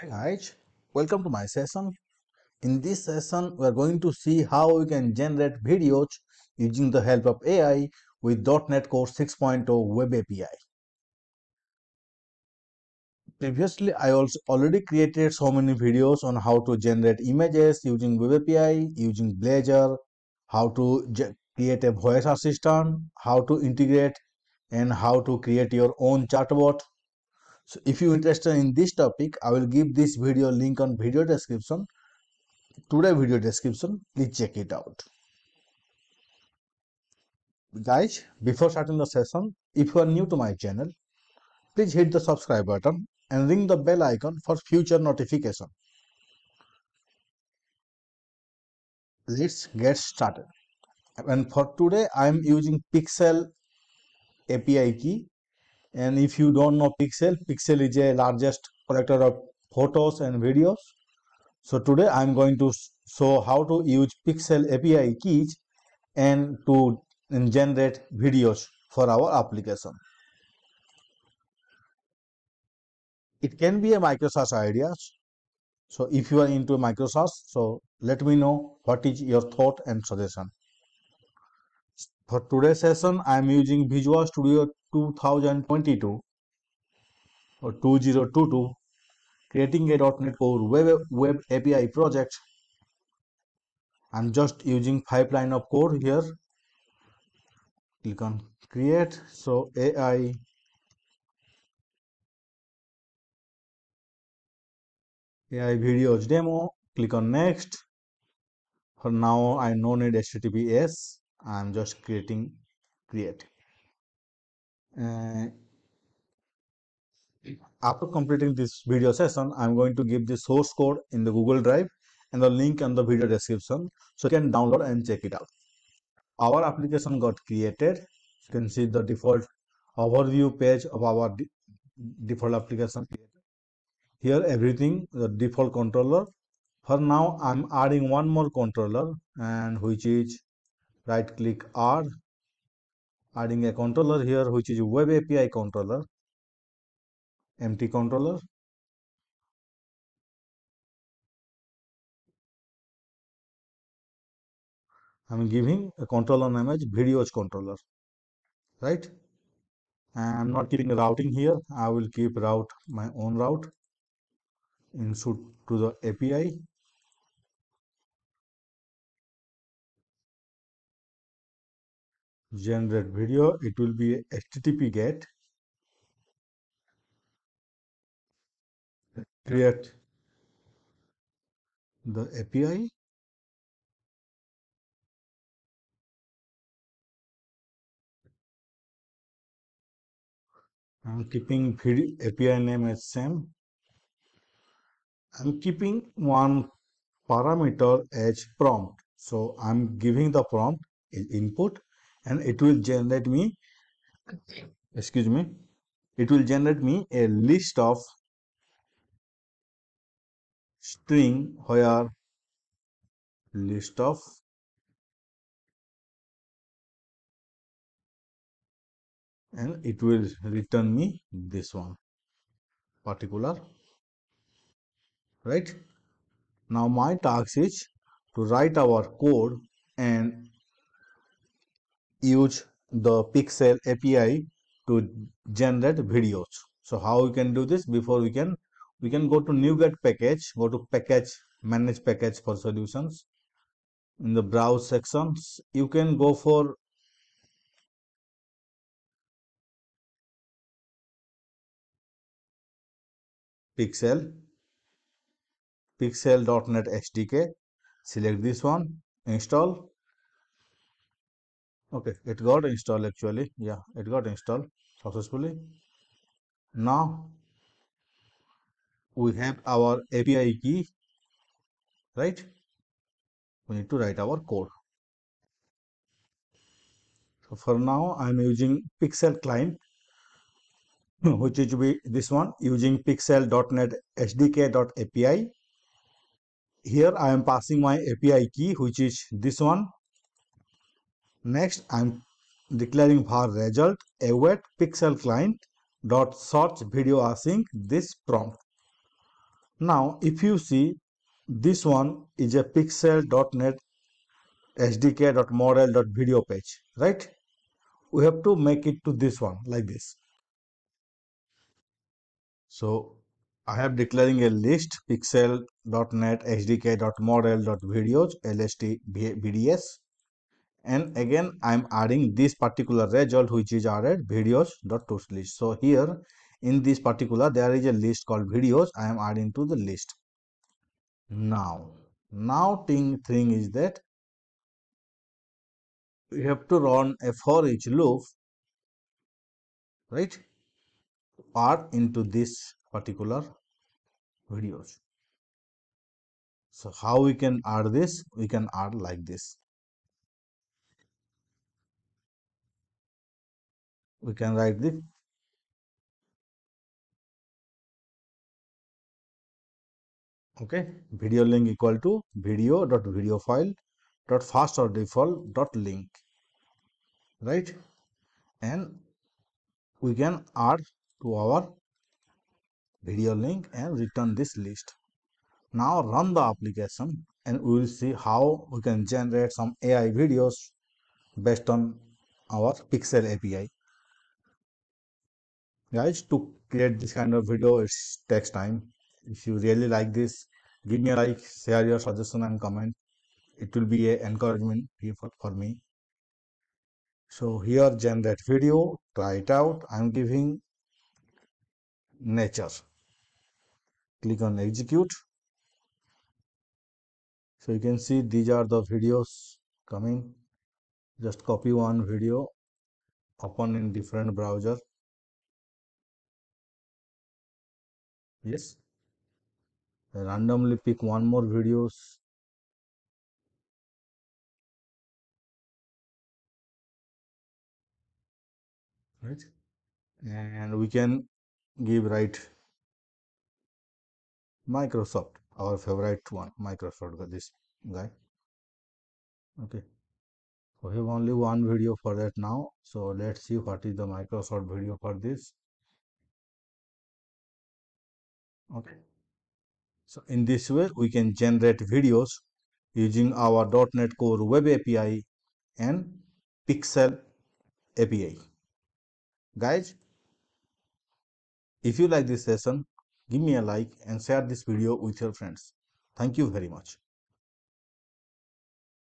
Hi guys, welcome to my session. In this session, we are going to see how we can generate videos using the help of AI with .NET Core 6.0 Web API. Previously, I also already created so many videos on how to generate images using Web API, using Blazor, how to create a voice assistant, how to integrate and how to create your own chatbot. So if you are interested in this topic, I will give this video link on video description. Today video description, please check it out. Guys, before starting the session, if you are new to my channel, please hit the subscribe button and ring the bell icon for future notification. Let's get started. And for today, I am using Pixel API key. And if you don't know Pixel is a largest collector of photos and videos. So today I'm going to show how to use Pixel API keys and to generate videos for our application. It can be a Microsoft idea. So if you are into Microsoft, so let me know what is your thought and suggestion. For today's session, I am using Visual Studio 2022 or 2022, creating a .NET Core Web API project. I am just using 5 line of code here. Click on create. So AI videos demo. Click on next. For now, I no need HTTPS. I am just create. After completing this video session, I am going to give the source code in the Google Drive and the link on the video description, so you can download and check it out. Our application got created. You can see the default overview page of our default application. Here everything, the default controller. For now, I am adding one more controller, and which is right click R, adding a controller here which is Web API controller, empty controller. I am giving a controller name as videos controller, right? I am not keeping routing here. I will keep route my own route insert to the API. Generate video, it will be a HTTP GET. Create the API. I'm keeping API name as same. I'm keeping one parameter as prompt. So I'm giving the prompt is input. And it will generate me, it will generate me a list of string where list of and it will return me this one particular, right? Now my task is to write our code and use the Pixel API to generate videos. So how we can do this? Before we can go to NuGet package, go to package, manage package for solutions. In the browse sections, you can go for Pixel.NET SDK. Select this one, install. Okay, it got installed actually. Yeah, it got installed successfully. Now we have our API key, right? We need to write our code. So for now, I am using Pixel client, which is this one, using Pixel.NET SDK.API. Here I am passing my API key, which is this one. Next, I am declaring var result await Pixel client dot search video async this prompt. Now if you see, this one is a pixel.net sdk.model.video page, right? We have to make it to this one like this. So I have declaring a list pixel.net sdk.model.videos lstbds, and again I am adding this particular result which is added videos.toList. So here in this particular there is a list called videos, I am adding to the list. Now thing is that we have to run a for each loop, right, part into this particular videos. So how we can add this? We can add like this. We can write this video link equal to video file dot fast or default dot link, right? And we can add to our video link and return this list. Now run the application and we will see how we can generate some AI videos based on our Pixel API. Guys, to create this kind of video it takes time. If you really like this, give me a like, share your suggestion and comment. It will be an encouragement for me. So here generate video, try it out. I am giving nature. Click on execute. So you can see these are the videos coming. Just copy one video, open in different browser. Yes. Randomly pick one more videos. Right. And we can give Microsoft, our favorite one, Microsoft, this guy. Okay. We have only one video for that now. So let's see what is the Microsoft video for this. Okay. So in this way we can generate videos using our .NET Core Web API and Pixel API. Guys, if you like this session, give me a like and share this video with your friends. Thank you very much.